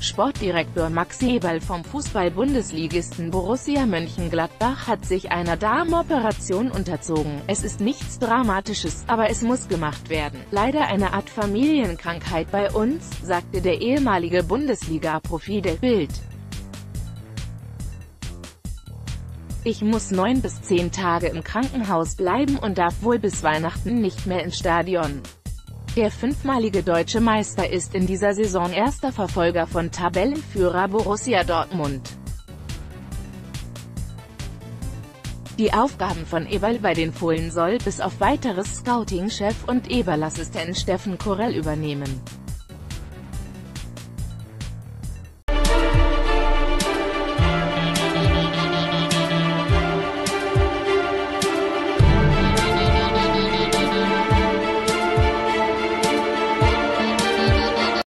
Sportdirektor Max Eberl vom Fußball-Bundesligisten Borussia Mönchengladbach hat sich einer Darmoperation unterzogen. Es ist nichts Dramatisches, aber es muss gemacht werden. Leider eine Art Familienkrankheit bei uns, sagte der ehemalige Bundesliga-Profi der Bild. Ich muss 9 bis 10 Tage im Krankenhaus bleiben und darf wohl bis Weihnachten nicht mehr ins Stadion. Der fünfmalige deutsche Meister ist in dieser Saison erster Verfolger von Tabellenführer Borussia Dortmund. Die Aufgaben von Eberl bei den Fohlen soll bis auf weiteres Scouting-Chef und Eberl-Assistent Steffen Corell übernehmen.